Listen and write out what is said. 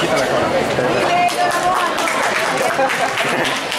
Quita la cola.